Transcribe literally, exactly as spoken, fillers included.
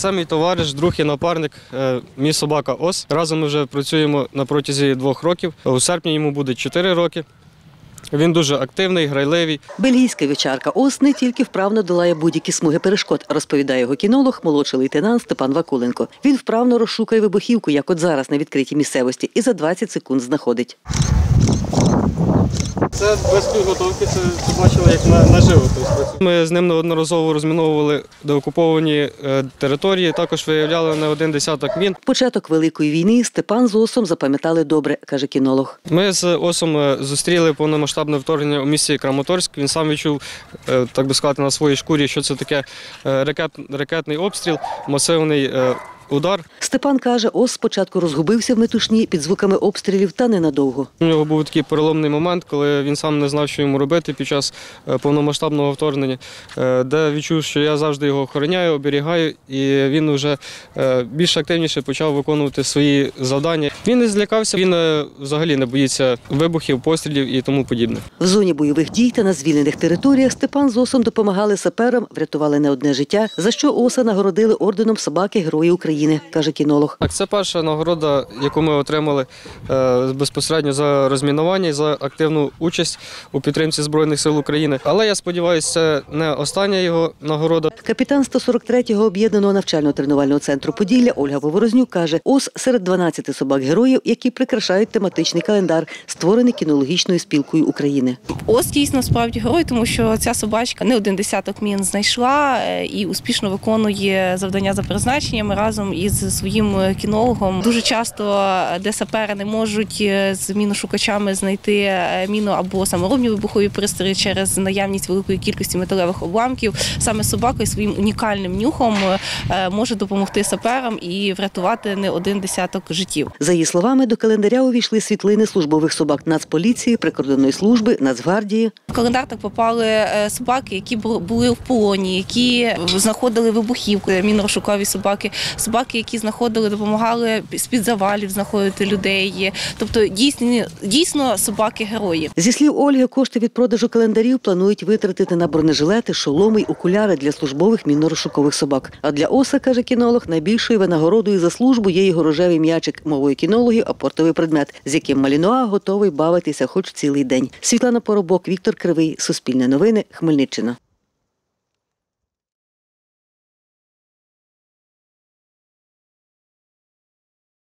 Це мій товариш, друг і напарник, мій собака Ос. Разом ми вже працюємо на протязі двох років. У серпні йому буде чотири роки. Він дуже активний, грайливий. Бельгійська вівчарка Ос не тільки вправно долає будь-які смуги перешкод, розповідає його кінолог, молодший лейтенант Степан Вакуленко. Він вправно розшукає вибухівку, як от зараз на відкритій місцевості, і за двадцять секунд знаходить. Це без підготовки, це побачили як наживо. Ми з ним неодноразово розміновували деокуповані території, також виявляли не один десяток мін. Початок Великої війни Степан з Осом запам'ятали добре, каже кінолог. Ми з Осом зустріли повномасштабне вторгнення у місті Краматорськ. Він сам відчув, так би сказати, на своїй шкурі, що це таке ракетний обстріл, масивний удар. Степан каже, Ос спочатку розгубився в метушні під звуками обстрілів, та ненадовго. У нього був такий переломний момент, коли він сам не знав, що йому робити під час повномасштабного вторгнення, де відчув, що я завжди його охороняю, оберігаю, і він вже більш активніше почав виконувати свої завдання. Він не злякався, він взагалі не боїться вибухів, пострілів і тому подібне. В зоні бойових дій та на звільнених територіях Степан з Осом допомагали саперам, врятували не одне життя, за що Оса нагородили орденом Собаки-Героя України, каже кінолог. Так, це перша нагорода, яку ми отримали безпосередньо за розмінування і за активну участь у підтримці Збройних сил України. Але я сподіваюся, це не остання його нагорода. Капітан сто сорок третього об'єднаного навчально-тренувального центру «Поділля» Ольга Поворознюк каже, Ос серед дванадцяти собак-героїв, які прикрашають тематичний календар, створений кінологічною спілкою України. Ос дійсно справді герой, тому що ця собачка не один десяток мін знайшла і успішно виконує завдання за призначенням разом із своїм кінологом. Дуже часто, де сапери не можуть з міношукачами знайти міну або саморобні вибухові пристрої через наявність великої кількості металевих обламків, саме собака своїм унікальним нюхом може допомогти саперам і врятувати не один десяток життів. За її словами, до календаря увійшли світлини службових собак Нацполіції, прикордонної служби, Нацгвардії. В календар так попали собаки, які були в полоні, які знаходили вибухівку, міношукаві собаки, собаки, які знаходили, допомагали з-під завалів знаходити людей. Тобто дійсно, дійсно собаки-герої. Зі слів Ольги, кошти від продажу календарів планують витратити на бронежилети, шоломи й окуляри для службових мінно-розшукових собак. А для Оса, каже кінолог, найбільшою винагородою за службу є його рожевий м'ячик, мовою кінологів апортовий предмет, з яким малінуа готовий бавитися хоч цілий день. Світлана Поробок, Віктор Кривий, Суспільне новини, Хмельниччина.